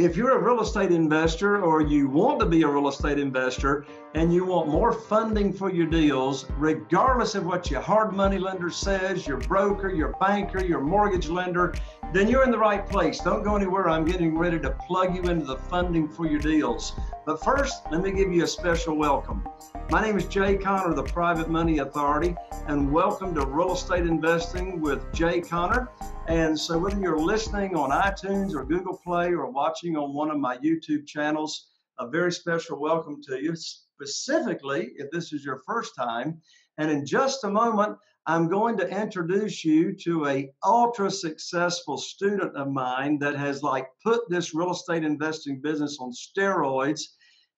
If you're a real estate investor or you want to be a real estate investor and you want more funding for your deals, regardless of what your hard money lender says, your broker, your banker, your mortgage lender, then you're in the right place. Don't go anywhere. I'm getting ready to plug you into the funding for your deals. But first, let me give you a special welcome. My name is Jay Conner, the Private Money Authority, and welcome to Real Estate Investing with Jay Conner. And so whether you're listening on iTunes or Google Play or watching on one of my YouTube channels, a very special welcome to you, specifically if this is your first time. And in just a moment, I'm going to introduce you to an ultra successful student of mine that has like put this real estate investing business on steroids.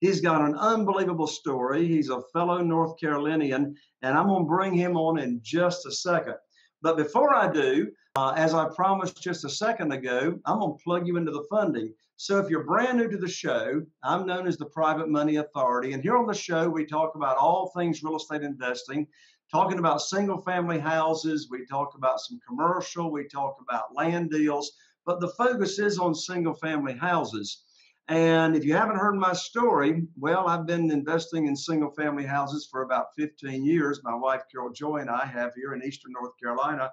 He's got an unbelievable story. He's a fellow North Carolinian, and I'm going to bring him on in just a second. But before I do, as I promised just a second ago, I'm going to plug you into the funding. So if you're brand new to the show, I'm known as the Private Money Authority. And here on the show, we talk about all things real estate investing, talking about single family houses. We talk about some commercial. We talk about land deals. But the focus is on single family houses. And if you haven't heard my story, well, I've been investing in single family houses for about 15 years. My wife, Carol Joy, and I have here in Eastern North Carolina.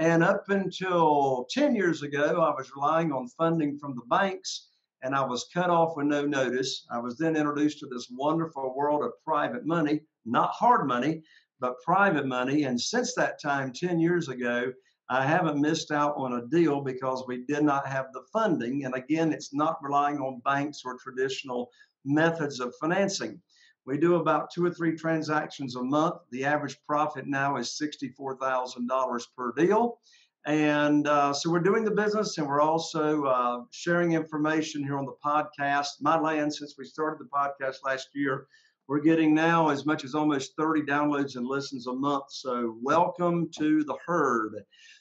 And up until 10 years ago, I was relying on funding from the banks, and I was cut off with no notice. I was then introduced to this wonderful world of private money, not hard money, but private money. And since that time, 10 years ago, I haven't missed out on a deal because we did not have the funding. And again, it's not relying on banks or traditional methods of financing. We do about 2 or 3 transactions a month. The average profit now is $64,000 per deal. And so we're doing the business, and we're also sharing information here on the podcast. My land, since we started the podcast last year, we're getting now as much as almost 30 downloads and listens a month. So welcome to the herd.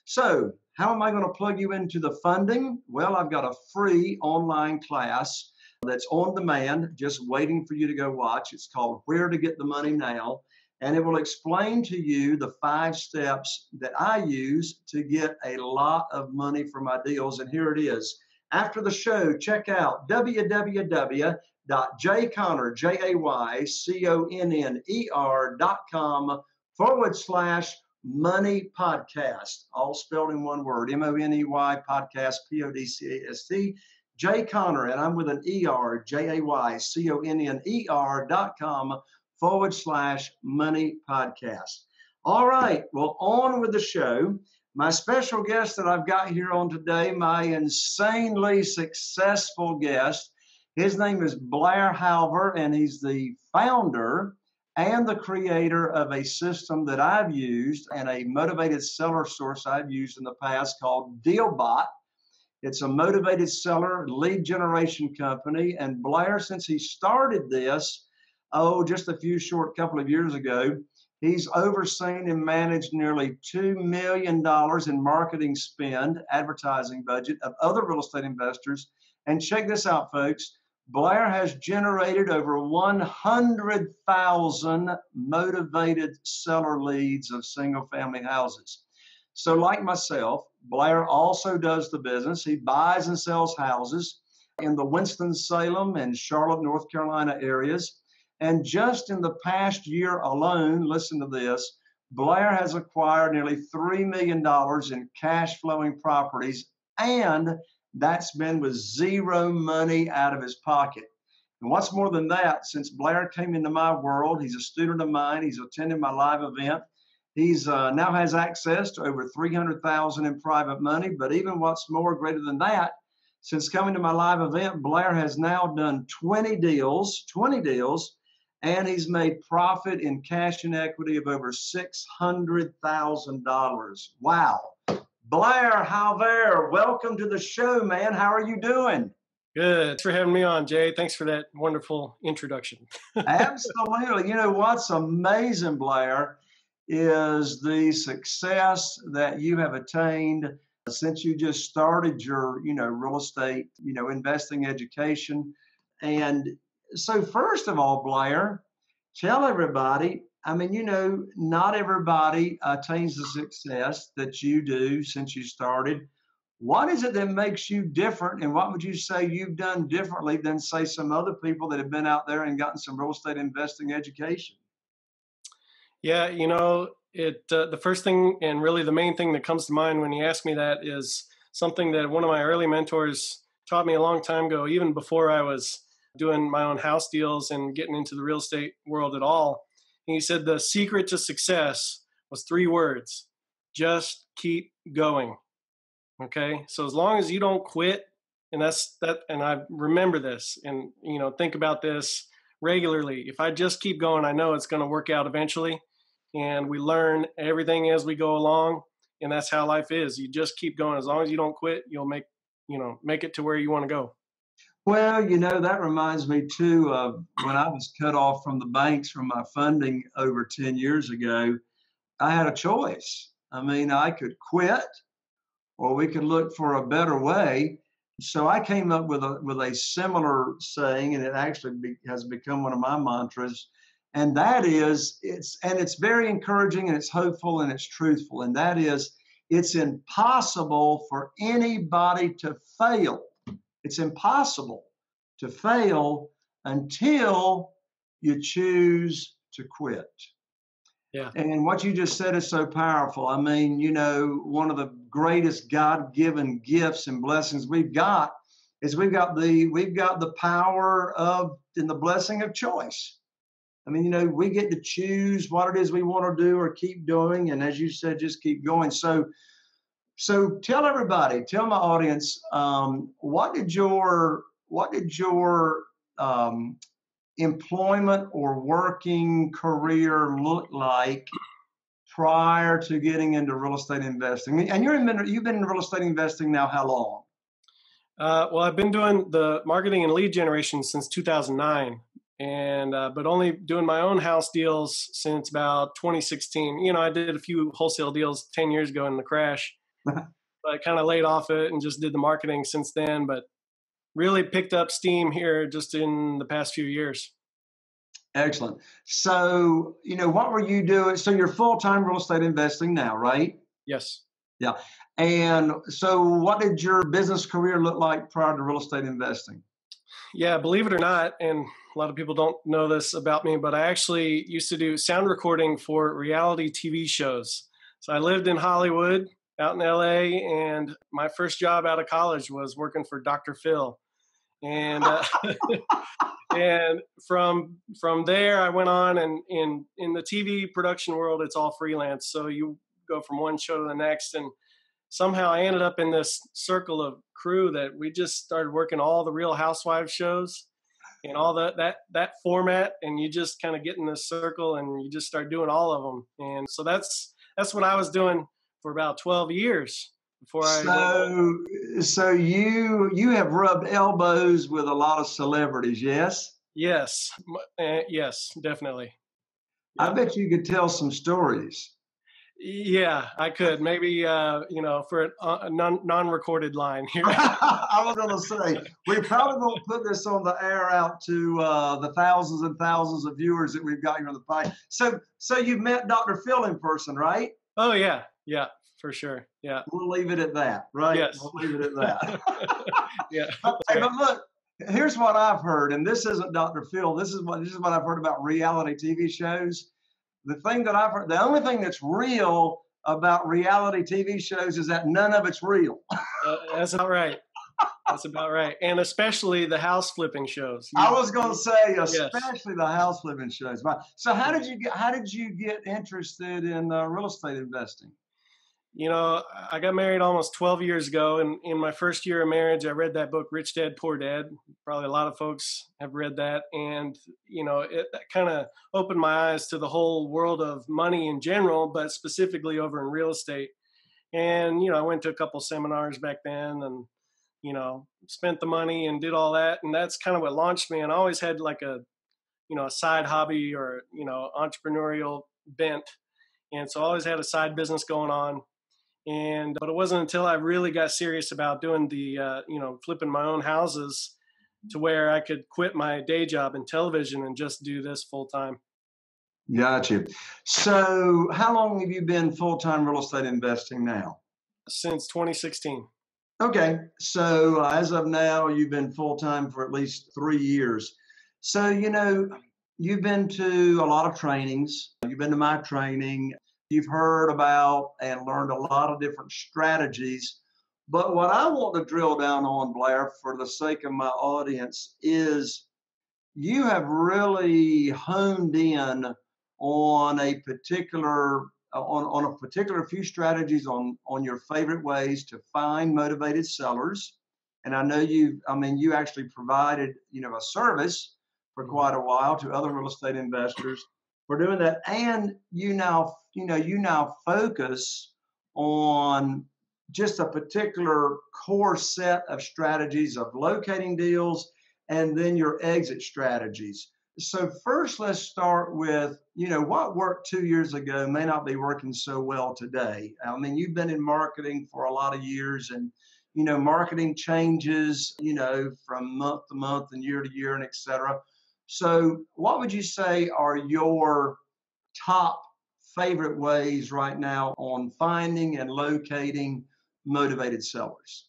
So how am I going to plug you into the funding? Well, I've got a free online class that's on demand, just waiting for you to go watch. It's called Where to Get the Money Now. And it will explain to you the 5 steps that I use to get a lot of money for my deals. And here it is. After the show, check out jayconner.com/money podcast, all spelled in one word, M-O-N-E-Y podcast, P-O-D-C-A-S-T, Jay Conner, and I'm with an E-R, jayconner.com/money podcast. All right, well, on with the show. My special guest that I've got here on today, my insanely successful guest, his name is Blair Halver, and he's the founder and the creator of a system that I've used and a motivated seller source I've used in the past called Dealbot. It's a motivated seller lead generation company. And Blair, since he started this, just a couple of years ago, he's overseen and managed nearly $2 million in marketing spend, advertising budget of other real estate investors. And check this out, folks. Blair has generated over 100,000 motivated seller leads of single-family houses. So like myself, Blair also does the business. He buys and sells houses in the Winston-Salem and Charlotte, North Carolina areas. And just in the past year alone, listen to this, Blair has acquired nearly $3 million in cash-flowing properties, and that's been with zero money out of his pocket. And what's more than that, since Blair came into my world, he's a student of mine, he's attended my live event, he's now has access to over $300,000 in private money, but even what's more greater than that, since coming to my live event, Blair has now done 20 deals, and he's made profit in cash and equity of over $600,000. Wow. Blair Halver, welcome to the show, man. How are you doing? Good. Thanks for having me on, Jay. Thanks for that wonderful introduction. Absolutely. You know, what's amazing, Blair, is the success that you have attained since you just started your, real estate, investing education. And so first of all, Blair, tell everybody, not everybody attains the success that you do since you started. What is it that makes you different, and what would you say you've done differently than, say, some other people that have been out there and gotten some real estate investing education? Yeah, you know, the first thing and really the main thing that comes to mind when you ask me that is something that one of my early mentors taught me a long time ago, even before I was doing my own house deals and getting into the real estate world at all. And he said the secret to success was 3 words, just keep going. Okay. So as long as you don't quit, and that's that, and I remember this and, you know, think about this regularly. If I just keep going, I know it's going to work out eventually. And we learn everything as we go along. And that's how life is. You just keep going. As long as you don't quit, you'll make it to where you want to go. Well, you know, that reminds me too of when I was cut off from the banks from my funding over 10 years ago, I had a choice. I mean, I could quit, or we could look for a better way. So I came up with a similar saying, and it actually has become one of my mantras. And that is, it's very encouraging, and it's hopeful, and it's truthful. And that is, it's impossible for anybody to fail. It's impossible to fail until you choose to quit. Yeah. And what you just said is so powerful. I mean, you know, one of the greatest God-given gifts and blessings we've got is we've got the power of and the blessing of choice. I mean, you know, we get to choose what it is we want to do or keep doing. And as you said, just keep going. So tell everybody, tell my audience, what did your employment or working career look like prior to getting into real estate investing? And you've been in real estate investing now how long? Well, I've been doing the marketing and lead generation since 2009, and but only doing my own house deals since about 2016. You know, I did a few wholesale deals 10 years ago in the crash, but I kind of laid off it and just did the marketing since then. But really picked up steam here just in the past few years. Excellent. So, you know, what were you doing? So you're full-time real estate investing now, right? Yes. Yeah. And so what did your business career look like prior to real estate investing? Yeah, believe it or not, and a lot of people don't know this about me, but I actually used to do sound recording for reality TV shows. So I lived in Hollywood, out in LA, and my first job out of college was working for Dr. Phil. And and from there, I went on, and in the TV production world, it's all freelance. So you go from one show to the next, and somehow I ended up in this circle of crew that we just started working all the Real Housewives shows and all that format, and you just kind of get in this circle and you just start doing all of them. And so that's what I was doing for about 12 years before I... So you have rubbed elbows with a lot of celebrities, yes? Yes. Yes, definitely. Yeah. I bet you could tell some stories. Yeah, I could. Maybe, you know, for a non-recorded line here. I was going to say, we probably won't put this on the air out to the thousands and thousands of viewers that we've got here on the podcast. So you've met Dr. Phil in person, right? Oh, yeah. Yeah, for sure. Yeah. We'll leave it at that, right? Yes. We'll leave it at that. Yeah. Okay, but look, here's what I've heard, and this isn't Dr. Phil. This is what I've heard about reality TV shows. The only thing that's real about reality TV shows is that none of it's real. That's about right. That's about right. And especially the house flipping shows. I was going to say, especially the house flipping shows. So how did you get interested in real estate investing? You know, I got married almost 12 years ago, and in my first year of marriage, I read that book, Rich Dad, Poor Dad. Probably a lot of folks have read that, and, you know, it kind of opened my eyes to the whole world of money in general, but specifically over in real estate. And, you know, I went to a couple seminars back then and, you know, spent the money and did all that, and that's kind of what launched me. And I always had like a, you know, a side hobby or, you know, entrepreneurial bent, and so I always had a side business going on. But it wasn't until I really got serious about doing the, you know, flipping my own houses to where I could quit my day job in television and just do this full time. Gotcha. So how long have you been full-time real estate investing now? Since 2016. Okay, so as of now, you've been full-time for at least 3 years. So, you know, you've been to a lot of trainings. You've been to my training. You've heard about and learned a lot of different strategies. But what I want to drill down on, Blair, for the sake of my audience, is you have really honed in on a particular few strategies on your favorite ways to find motivated sellers. And I know you actually provided, you know, a service for quite a while to other real estate investors for doing that. And you now focus on just a particular core set of strategies of locating deals and then your exit strategies. So first, let's start with, you know, what worked 2 years ago may not be working so well today. I mean, you've been in marketing for a lot of years, and, you know, marketing changes, you know, from month to month and year to year and et cetera. So what would you say are your top favorite ways right now on finding and locating motivated sellers?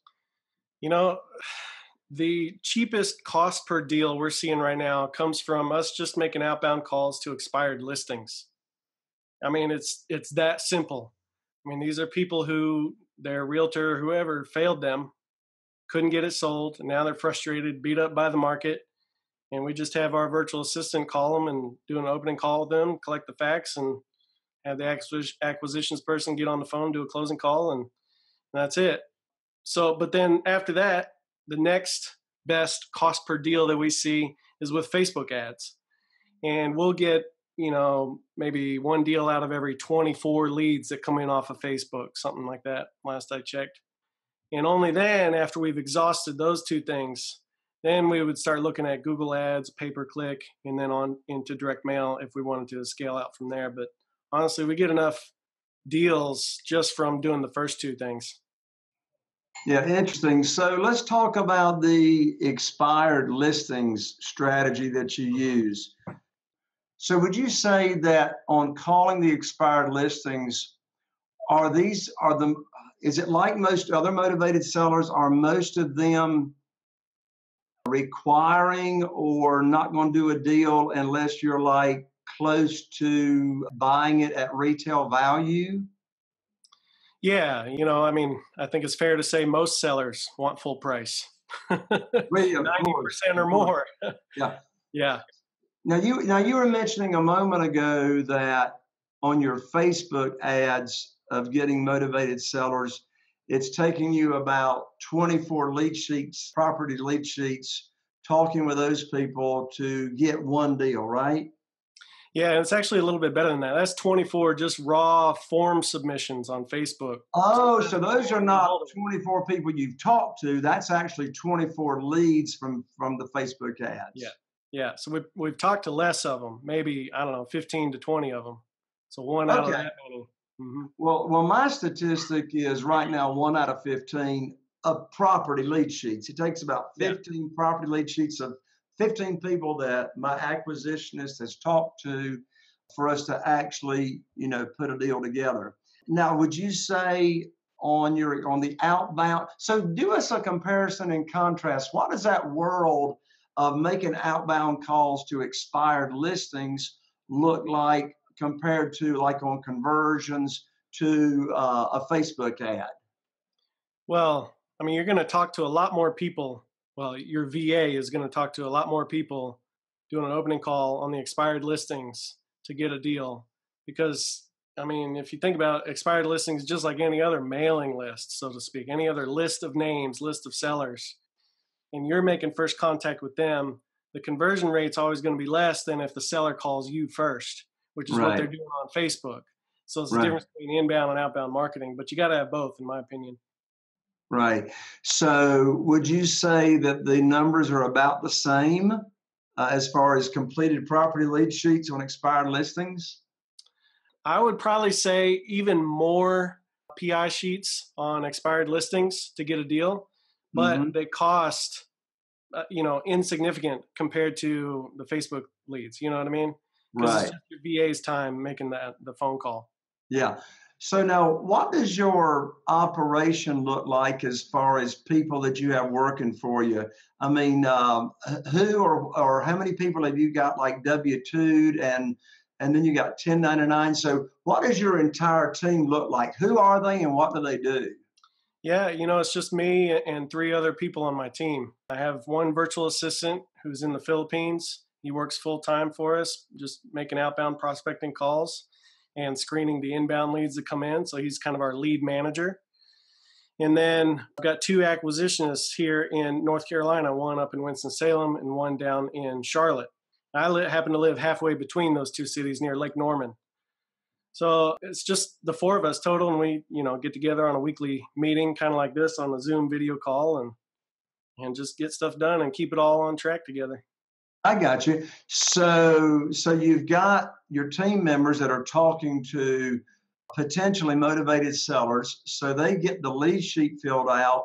You know, the cheapest cost per deal we're seeing right now comes from us just making outbound calls to expired listings. I mean, it's that simple. I mean, these are people who their realtor, whoever, failed them, couldn't get it sold, and now they're frustrated, beat up by the market, and we just have our virtual assistant call them and do an opening call with them, collect the facts, and have the acquisitions person get on the phone, do a closing call, and that's it. So, but then after that, the next best cost per deal that we see is with Facebook ads. And we'll get, you know, maybe one deal out of every 24 leads that come in off of Facebook, something like that, last I checked. And only then, after we've exhausted those two things, then we would start looking at Google ads, pay-per-click, and then on into direct mail if we wanted to scale out from there. But honestly, we get enough deals just from doing the first two things. Yeah, interesting. So let's talk about the expired listings strategy that you use. So would you say that on calling the expired listings, is it like most other motivated sellers? Are most of them requiring or not going to do a deal unless you're like close to buying it at retail value? Yeah, you know, I mean, I think it's fair to say most sellers want full price, 90% or more. Yeah, yeah. Now you were mentioning a moment ago that on your Facebook ads of getting motivated sellers, it's taking you about 24 lead sheets, property lead sheets, talking with those people to get one deal, right? Yeah, it's actually a little bit better than that. That's 24 just raw form submissions on Facebook. Oh, so those are not 24 people you've talked to. That's actually 24 leads from the Facebook ads. Yeah, yeah. So we've talked to less of them, maybe, I don't know, 15 to 20 of them. So one out of that many. Mm-hmm. Well, my statistic is right now 1 out of 15 of property lead sheets. It takes about 15 property lead sheets of 15 people that my acquisitionist has talked to for us to actually, you know, put a deal together. Now, would you say on the outbound? So do us a comparison and contrast. What does that world of making outbound calls to expired listings look like compared to like on conversions to a Facebook ad? Well, I mean, you're going to talk to a lot more people. Well, your VA is going to talk to a lot more people doing an opening call on the expired listings to get a deal. Because, I mean, if you think about expired listings, just like any other mailing list, so to speak, any other list of names, list of sellers, and you're making first contact with them, the conversion rate's always going to be less than if the seller calls you first, which is what they're doing on Facebook. So it's the difference between inbound and outbound marketing, but you got to have both, in my opinion. Right. So would you say that the numbers are about the same as far as completed property lead sheets on expired listings? I would probably say even more PI sheets on expired listings to get a deal, but they cost, insignificant compared to the Facebook leads. You know what I mean? Because it's just your VA's time making the phone call. Yeah. So now, what does your operation look like as far as people that you have working for you? I mean, who or how many people have you got like W-2'd and then you got 1099? So what does your entire team look like? Who are they and what do they do? Yeah, you know, it's just me and three other people on my team. I have one virtual assistant who's in the Philippines. He works full-time for us, just making outbound prospecting calls and screening the inbound leads that come in. So he's kind of our lead manager. And then I've got two acquisitionists here in North Carolina, one up in Winston-Salem and one down in Charlotte. I happen to live halfway between those two cities near Lake Norman. So it's just the four of us total, and we, you know, get together on a weekly meeting kind of like this on a Zoom video call and just get stuff done and keep it all on track together. I got you. So you've got your team members that are talking to potentially motivated sellers. So they get the lead sheet filled out.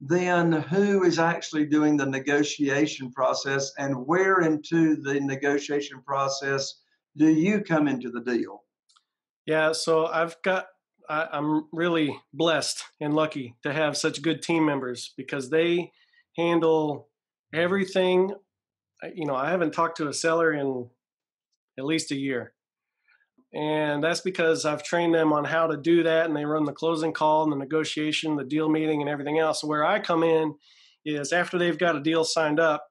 Then who is actually doing the negotiation process, and where into the negotiation process do you come into the deal? Yeah, so I'm really blessed and lucky to have such good team members because they handle everything. You know, I haven't talked to a seller in at least a year. And that's because I've trained them on how to do that. And they run the closing call and the negotiation, the deal meeting and everything else. Where I come in is after they've got a deal signed up,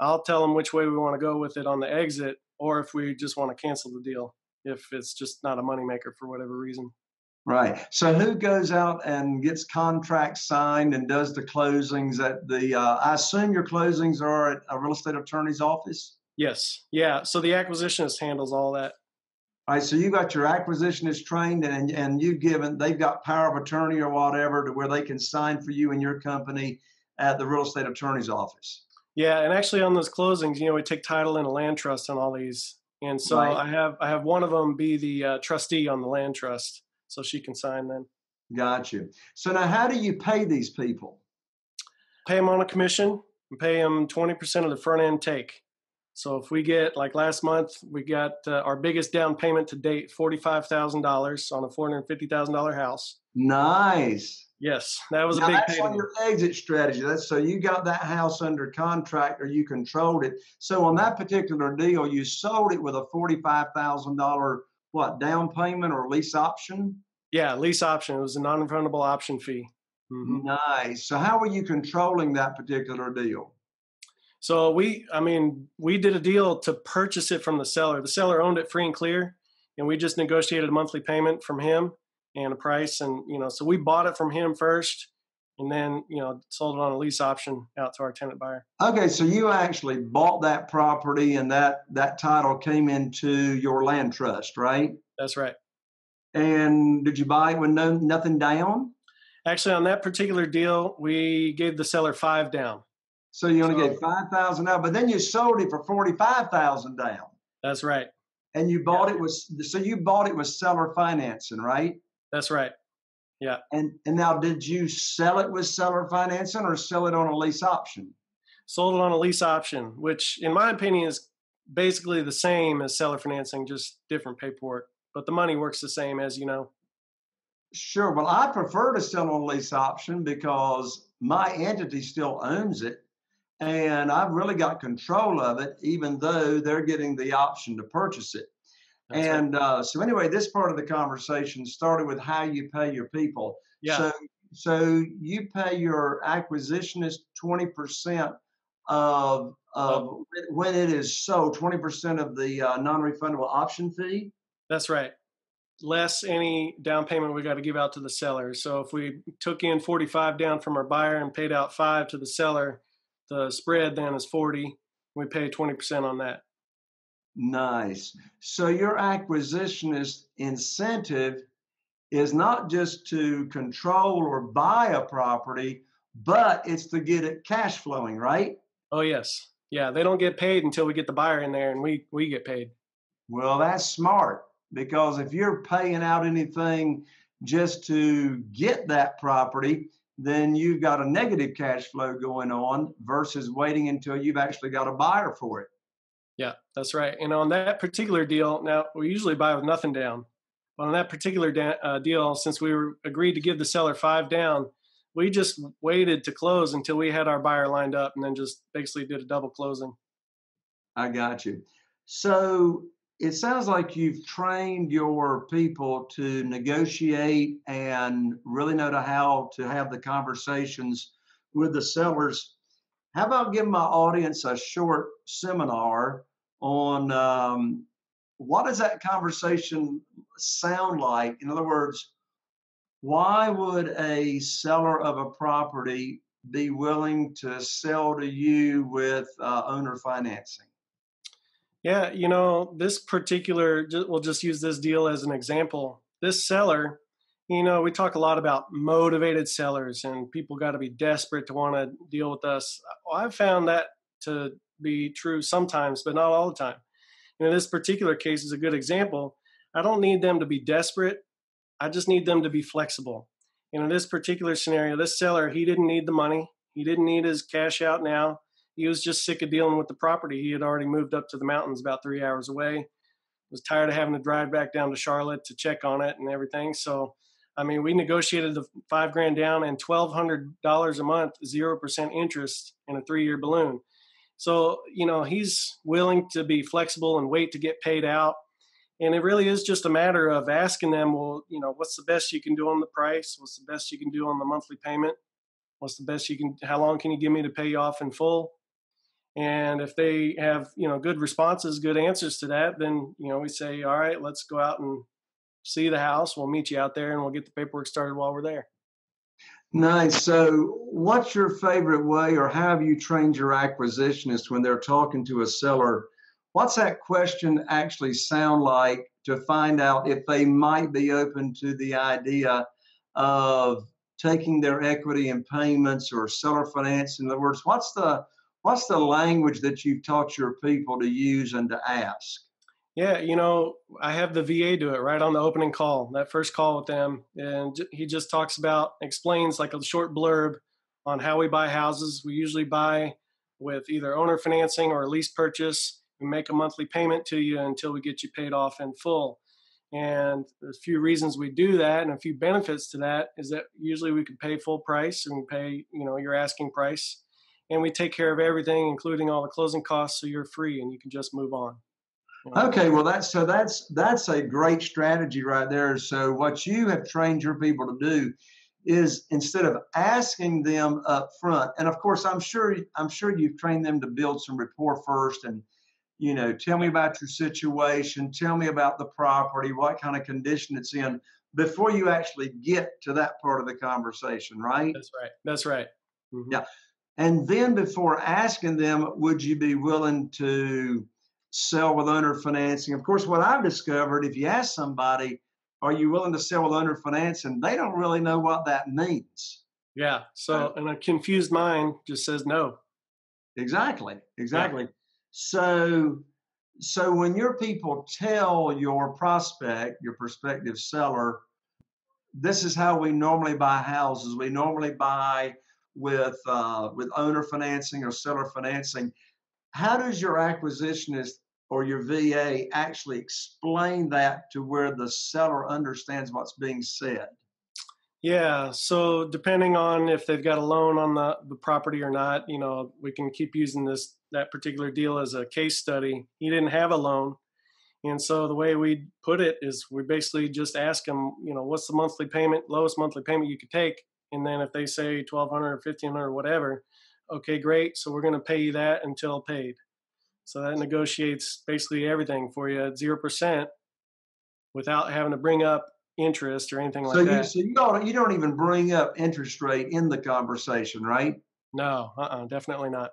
I'll tell them which way we want to go with it on the exit, or if we just want to cancel the deal, if it's just not a moneymaker for whatever reason. Right. So who goes out and gets contracts signed and does the closings at the, I assume your closings are at a real estate attorney's office? Yes. Yeah. So the acquisitionist handles all that. All right. So you got your acquisitionist trained and you've given, they've got power of attorney or whatever to where they can sign for you and your company at the real estate attorney's office. Yeah. And actually on those closings, you know, we take title and a land trust on all these. And so right. I have one of them be the trustee on the land trust. So she can sign then. Gotcha. So now how do you pay these people? Pay them on a commission and pay them 20% of the front end take. So if we get, like last month, we got our biggest down payment to date, $45,000 on a $450,000 house. Nice. Yes, that was a big payment. That's on your exit strategy. That's so you got that house under contract or you controlled it. So on that particular deal, you sold it with a $45,000 what, down payment or lease option? Yeah, lease option. It was a non-refundable option fee. Mm-hmm. Nice. So how were you controlling that particular deal? So we did a deal to purchase it from the seller. The seller owned it free and clear, and we just negotiated a monthly payment from him and a price. And, you know, so we bought it from him first and then, you know, sold it on a lease option out to our tenant buyer. Okay. So you actually bought that property and that title came into your land trust, right? That's right. And did you buy it with nothing down? Actually, on that particular deal, we gave the seller 5 down. So you only gave $5,000 down, but then you sold it for $45,000 down. That's right. And you bought it with, so you bought it with seller financing, right? That's right. Yeah. And now did you sell it with seller financing or sell it on a lease option? Sold it on a lease option, which in my opinion is basically the same as seller financing, just different paperwork. But the money works the same, as you know. Sure. Well, I prefer to sell on a lease option because my entity still owns it and I've really got control of it, even though they're getting the option to purchase it. That's and right. So anyway, this part of the conversation started with how you pay your people. Yeah. So you pay your acquisitionist 20% of when it is sold, 20% of the non-refundable option fee. That's right. Less any down payment we got to give out to the seller. So if we took in 45 down from our buyer and paid out 5 to the seller, the spread then is 40. We pay 20% on that. Nice. So your acquisitionist incentive is not just to control or buy a property, but it's to get it cash flowing, right? Oh, yes. Yeah. They don't get paid until we get the buyer in there and we get paid. Well, that's smart because if you're paying out anything just to get that property, then you've got a negative cash flow going on versus waiting until you've actually got a buyer for it. Yeah, that's right. And on that particular deal, now we usually buy with nothing down, Well, in that particular deal, since we were agreed to give the seller $5 down, we just waited to close until we had our buyer lined up and then just basically did a double closing. I got you. So it sounds like you've trained your people to negotiate and really know how to have the conversations with the sellers. How about giving my audience a short seminar on what does that conversation sound like? In other words, why would a seller of a property be willing to sell to you with owner financing? Yeah, you know, this particular, we'll just use this deal as an example. This seller, you know, we talk a lot about motivated sellers and people got to be desperate to want to deal with us. I've found that to be true sometimes, but not all the time. You know, this particular case is a good example. I don't need them to be desperate. I just need them to be flexible. You know, this particular scenario, this seller, he didn't need the money. He didn't need his cash out now. He was just sick of dealing with the property. He had already moved up to the mountains about 3 hours away. Was tired of having to drive back down to Charlotte to check on it and everything. So, I mean, we negotiated the $5 grand down and $1,200 a month, 0% interest in a 3-year balloon. So, you know, he's willing to be flexible and wait to get paid out. And it really is just a matter of asking them, well, you know, what's the best you can do on the price? What's the best you can do on the monthly payment? What's the best you can, how long can you give me to pay you off in full? And if they have, you know, good responses, good answers to that, then, you know, we say, all right, let's go out and see the house. We'll meet you out there and we'll get the paperwork started while we're there. Nice. So what's your favorite way, or how have you trained your acquisitionist when they're talking to a seller? What's that question actually sound like to find out if they might be open to the idea of taking their equity in payments or seller finance? In other words, what's the language that you've taught your people to use and to ask? Yeah, you know, I have the VA do it right on the opening call, that first call with them. And he just talks about, explains like a short blurb on how we buy houses. We usually buy with either owner financing or a lease purchase. We make a monthly payment to you until we get you paid off in full. And there's a few reasons we do that, and a few benefits to that is that usually we can pay full price and pay, you know, your asking price. And we take care of everything, including all the closing costs, so you're free and you can just move on. You know? Okay, well, that's a great strategy right there. So what you have trained your people to do is, instead of asking them up front, and of course, I'm sure you've trained them to build some rapport first, and, you know, tell me about your situation, tell me about the property, what kind of condition it's in, before you actually get to that part of the conversation, right? That's right. That's right. Mm-hmm. Yeah. And then before asking them, would you be willing to sell with owner financing? Of course, what I've discovered, if you ask somebody, are you willing to sell with owner financing? They don't really know what that means. Yeah. So, and a confused mind just says no. Exactly. Exactly. Yeah. So when your people tell your prospect, your prospective seller, this is how we normally buy houses. We normally buy with owner financing or seller financing. How does your acquisitionist or your VA actually explain that to where the seller understands what's being said? Yeah, so depending on if they've got a loan on the property or not, you know, we can keep using that particular deal as a case study. He didn't have a loan. And so the way we put it is we basically just ask him, you know, what's the monthly payment, lowest monthly payment you could take? And then if they say $1,200 or $1,500 or whatever, okay, great. So we're going to pay you that until paid. So that negotiates basically everything for you at 0% without having to bring up interest or anything like that. So you don't even bring up interest rate in the conversation, right? No, definitely not.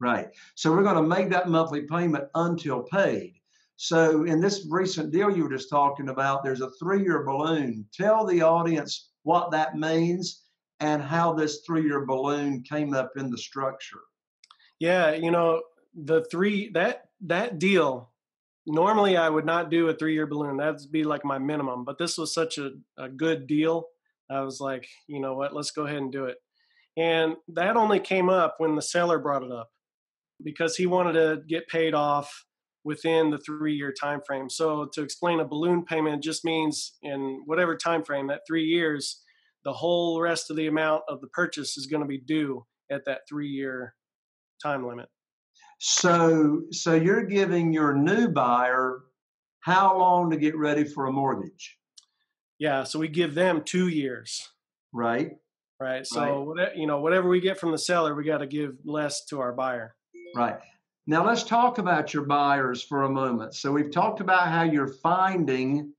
Right. So we're going to make that monthly payment until paid. So in this recent deal you were just talking about, there's a 3-year balloon. Tell the audience what that means and how this 3-year balloon came up in the structure. Yeah, you know, the that deal, normally I would not do a 3-year balloon. That'd be like my minimum, but this was such a good deal. I was like, you know what, let's go ahead and do it. And that only came up when the seller brought it up because he wanted to get paid off within the 3-year time frame. So to explain a balloon payment just means in whatever time frame, that 3 years, the whole rest of the amount of the purchase is going to be due at that 3-year time limit. So you're giving your new buyer how long to get ready for a mortgage? Yeah, so we give them 2 years. Right. So, you know, whatever we get from the seller, we got to give less to our buyer. Right. Now, let's talk about your buyers for a moment. So we've talked about how you're finding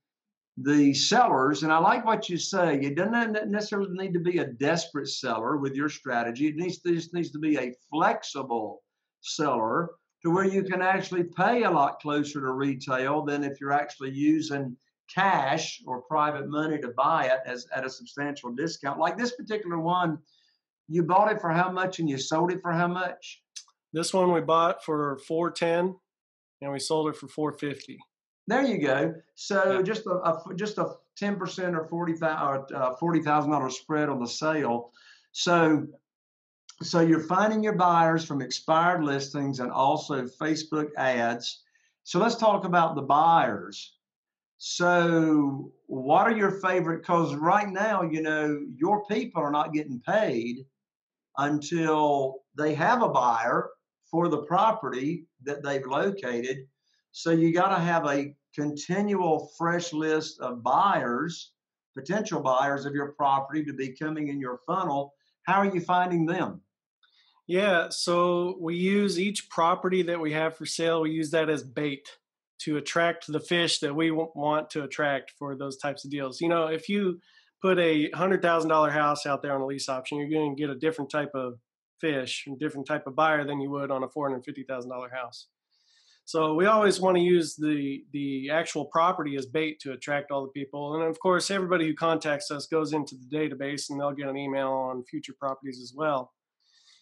the sellers. And I like what you say. It doesn't necessarily need to be a desperate seller with your strategy. It just needs to be a flexible seller to where you can actually pay a lot closer to retail than if you're actually using cash or private money to buy it at a substantial discount. Like this particular one, you bought it for how much and you sold it for how much? This one we bought for $410 and we sold it for $450. There you go. So yeah. just a 10% or $40,000 spread on the sale. So you're finding your buyers from expired listings and also Facebook ads. So let's talk about the buyers. So what are your favorite? Because right now, you know, your people are not getting paid until they have a buyer for the property that they've located. So you got to have a continual fresh list of buyers, potential buyers of your property to be coming in your funnel. How are you finding them? Yeah, so we use each property that we have for sale, we use that as bait to attract the fish that we want to attract for those types of deals. You know, if you put a $100,000 house out there on a lease option, you're going to get a different type of fish, a different type of buyer than you would on a $450,000 house. So we always want to use the actual property as bait to attract all the people. And of course, everybody who contacts us goes into the database and they'll get an email on future properties as well.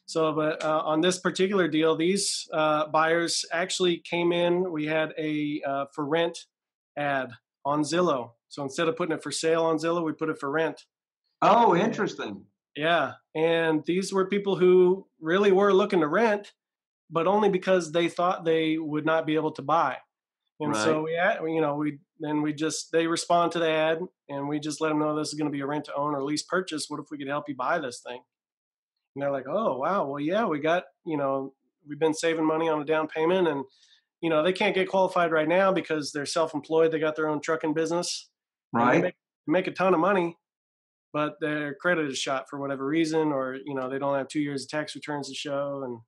So, but on this particular deal, these buyers actually came in. We had a for rent ad on Zillow. So instead of putting it for sale on Zillow, we put it for rent. Oh, interesting. Yeah. And these were people who really were looking to rent, but only because they thought they would not be able to buy. And so they respond to the ad and we just let them know this is going to be a rent to own or lease purchase. What if we could help you buy this thing? And they're like, oh, wow, well, yeah, we got, you know, we've been saving money on a down payment and, you know, they can't get qualified right now because they're self-employed. They got their own trucking business. Right. They make a ton of money, but their credit is shot for whatever reason, or, you know, they don't have 2 years of tax returns to show.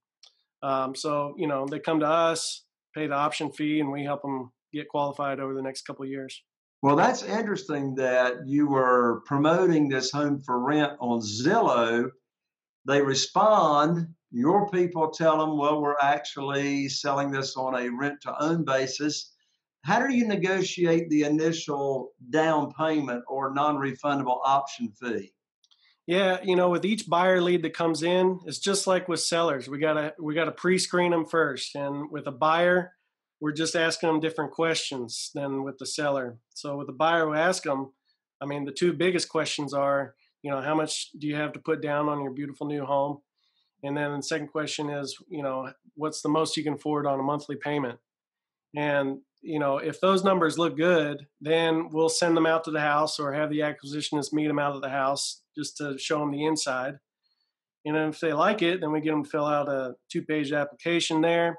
And so, you know, they come to us, pay the option fee, and we help them get qualified over the next couple of years. Well, that's interesting that you were promoting this home for rent on Zillow. They respond, your people tell them, well, we're actually selling this on a rent-to-own basis. How do you negotiate the initial down payment or non-refundable option fee? Yeah, you know, with each buyer lead that comes in, it's just like with sellers. We gotta pre-screen them first. And with a buyer, we're just asking them different questions than with the seller. So with the buyer, we ask them, I mean, the two biggest questions are, you know, how much do you have to put down on your beautiful new home? And then the second question is, you know, what's the most you can afford on a monthly payment? And, you know, if those numbers look good, then we'll send them out to the house or have the acquisitionist meet them out of the house just to show them the inside. And if they like it, then we get them to fill out a 2-page application there.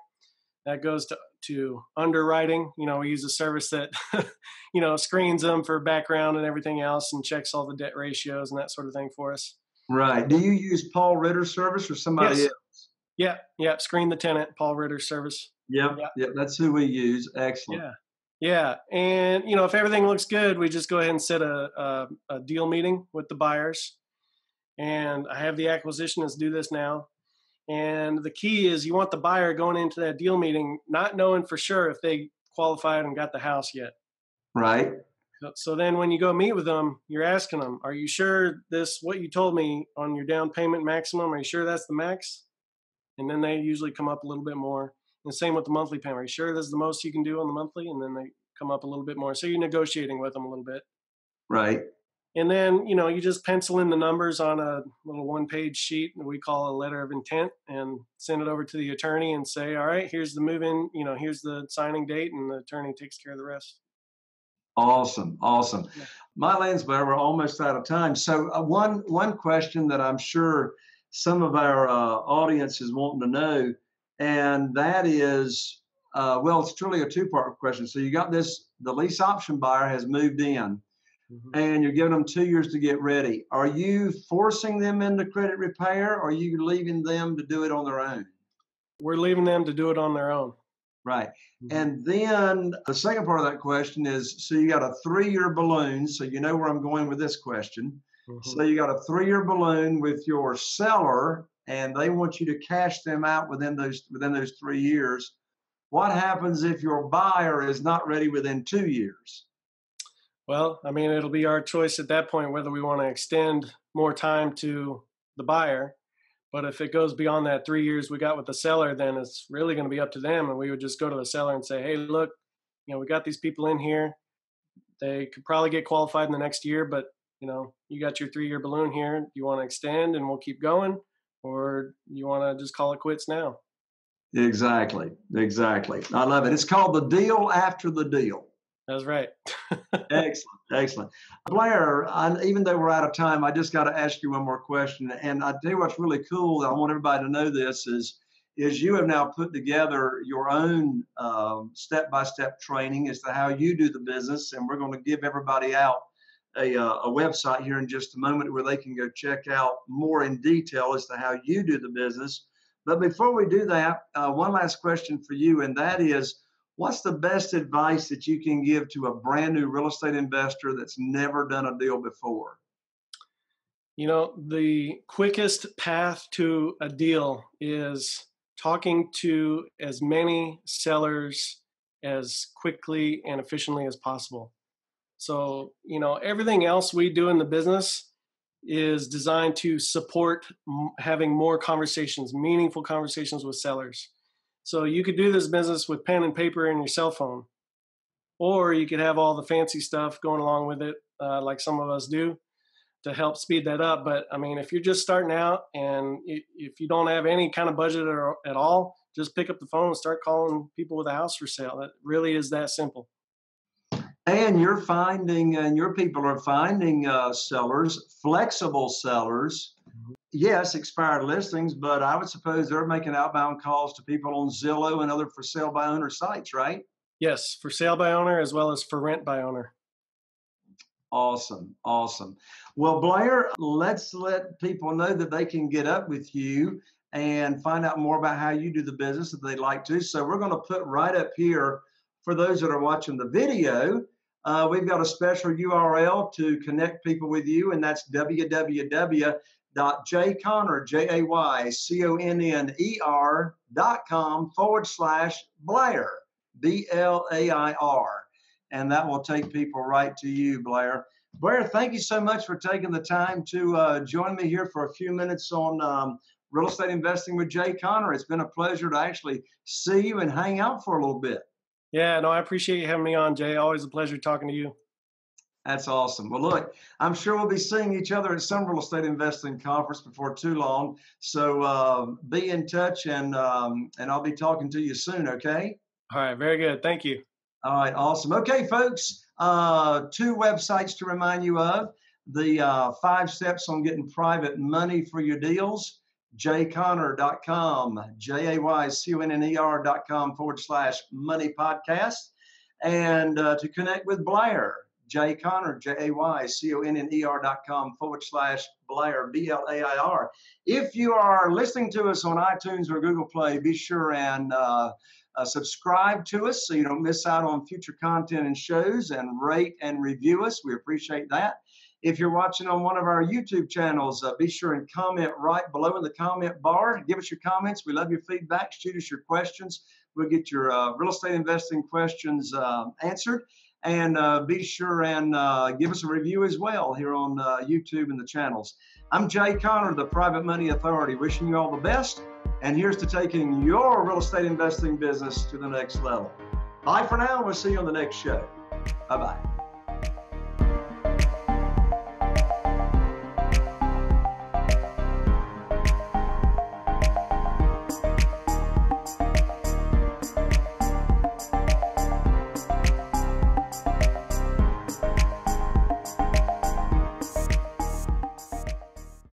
That goes to underwriting. You know, we use a service that, you know, screens them for background and everything else and checks all the debt ratios and that sort of thing for us. Right. Do you use Paul Ritter's service or somebody else? Yeah. Screen the tenant, Paul Ritter's service. Yeah. That's who we use. Excellent. Yeah. And, you know, if everything looks good, we just go ahead and set a deal meeting with the buyers. And I have the acquisitionists do this now. And the key is you want the buyer going into that deal meeting not knowing for sure if they qualified and got the house yet. Right. So then when you go meet with them, you're asking them, are you sure this, what you told me on your down payment maximum, are you sure that's the max? And then they usually come up a little bit more. And same with the monthly payment. Are you sure this is the most you can do on the monthly? And then they come up a little bit more. So you're negotiating with them a little bit. Right. And then, you know, you just pencil in the numbers on a little one-page sheet that we call a letter of intent and send it over to the attorney and say, all right, here's the move-in, you know, here's the signing date, and the attorney takes care of the rest. Awesome. Awesome. Yeah. My lands, but we're almost out of time. So one question that I'm sure some of our audience is wanting to know, and that is, well, it's truly a two-part question. So you got this, the lease option buyer has moved in. Mm-hmm. And you're giving them 2 years to get ready. Are you forcing them into credit repair, or are you leaving them to do it on their own? We're leaving them to do it on their own. Right. Mm-hmm. And then the second part of that question is, so you got a 3-year balloon. So you know where I'm going with this question. Mm-hmm. So you got a 3-year balloon with your seller, and they want you to cash them out within those 3 years. What happens if your buyer is not ready within 2 years? Well, I mean, it'll be our choice at that point whether we want to extend more time to the buyer. But if it goes beyond that 3 years we got with the seller, then it's really going to be up to them. And we would just go to the seller and say, hey, look, you know, we got these people in here. They could probably get qualified in the next year, but, you know, you got your 3-year balloon here. Do you want to extend and we'll keep going, or you want to just call it quits now? Exactly. Exactly. I love it. It's called the deal after the deal. That's right. Excellent. Excellent. Blair, even though we're out of time, I just got to ask you one more question. And I tell you what's really cool, and I want everybody to know this, is you have now put together your own step-by-step training as to how you do the business. And we're going to give everybody out a website here in just a moment where they can go check out more in detail as to how you do the business. But before we do that, one last question for you, and that is, what's the best advice that you can give to a brand new real estate investor that's never done a deal before? You know, the quickest path to a deal is talking to as many sellers as quickly and efficiently as possible. So, you know, everything else we do in the business is designed to support having more conversations, meaningful conversations with sellers. So you could do this business with pen and paper and your cell phone, or you could have all the fancy stuff going along with it, like some of us do, to help speed that up. But I mean, if you're just starting out and if you don't have any kind of budget at all, just pick up the phone and start calling people with a house for sale. It really is that simple. And you're finding, and your people are finding sellers, flexible sellers. Yes, expired listings, but I would suppose they're making outbound calls to people on Zillow and other for sale by owner sites, right? Yes, for sale by owner as well as for rent by owner. Awesome, awesome. Well, Blair, let's let people know that they can get up with you and find out more about how you do the business if they'd like to. So we're going to put right up here, for those that are watching the video, we've got a special URL to connect people with you, and that's www.jayconner.com/Blair. And that will take people right to you, Blair. Blair, thank you so much for taking the time to join me here for a few minutes on Real Estate Investing with Jay Conner. It's been a pleasure to actually see you and hang out for a little bit. Yeah, no, I appreciate you having me on, Jay. Always a pleasure talking to you. That's awesome. Well, look, I'm sure we'll be seeing each other at some real estate investing conference before too long. So be in touch, and I'll be talking to you soon, okay? All right, very good. Thank you. All right, awesome. Okay, folks, 2 websites to remind you of. The 5 steps on getting private money for your deals, jayconner.com, jayconner.com/moneypodcast. And to connect with Blair, Jay Conner, jayconner.com/Blair, Blair. If you are listening to us on iTunes or Google Play, be sure and subscribe to us so you don't miss out on future content and shows, and rate and review us. We appreciate that. If you're watching on one of our YouTube channels, be sure and comment right below in the comment bar. Give us your comments. We love your feedback. Shoot us your questions. We'll get your real estate investing questions answered. And be sure and give us a review as well here on YouTube and the channels. I'm Jay Conner, the Private Money Authority, wishing you all the best. And here's to taking your real estate investing business to the next level. Bye for now. We'll see you on the next show. Bye-bye.